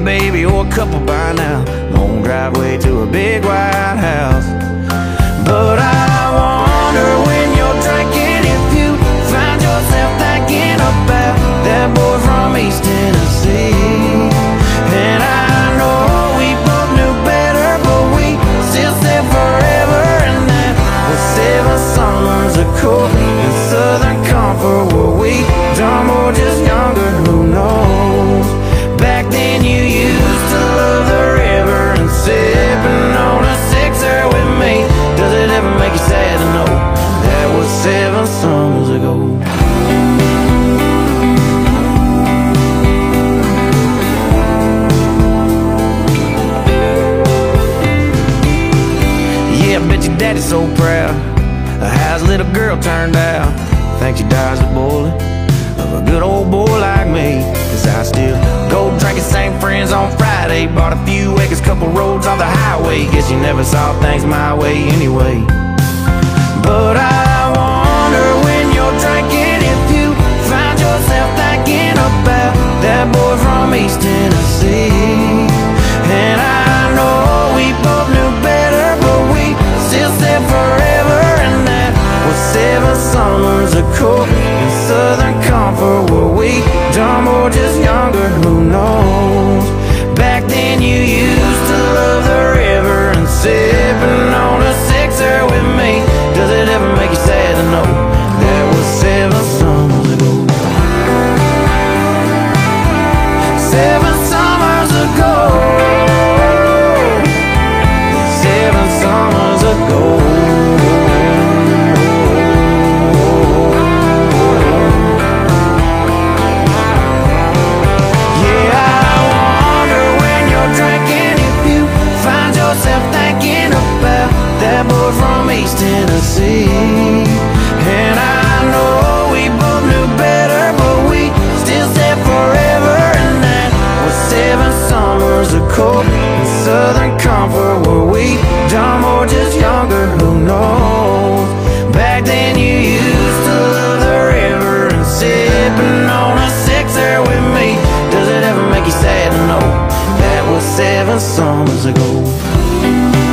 a baby or a couple by now. Long driveway to a big white house. But I wonder when you're drinking if you find yourself thinking about that boy from East Tennessee. And I know we both knew better, but we still said forever. And that was 7 summers of cold and Southern Comfort. Were we dumb or just younger? Who knows? Back then you used to love the river and sipping on a sixer with me. Does it ever make you sad to know that was 7 summers ago? Daddy's so proud of how his little girl turned out. Think she dies a bullet of a good old boy like me. Cause I still go drinking same friends on Friday. Bought a few acres, couple roads on the highway. Guess you never saw things my way anyway. But I wonder when you're drinking if you find yourself thinking about that boy from East Tennessee. And I know we both knew better, but we still said forever, and that was 7 summers of cold and Southern Comfort. Were we dumb or just younger? Who knows? Back then you used to love the river and sipping on a sixer with me. Does it ever make you sad to know that was 7 summers ago? 7 summers ago. Tennessee. And I know we both knew better, but we still said forever. And that was 7 summers of cold and Southern Comfort. Were we dumb or just younger? Who knows? Back then you used to love the river and sipping on a sixer with me. Does it ever make you sad to know that was 7 summers ago?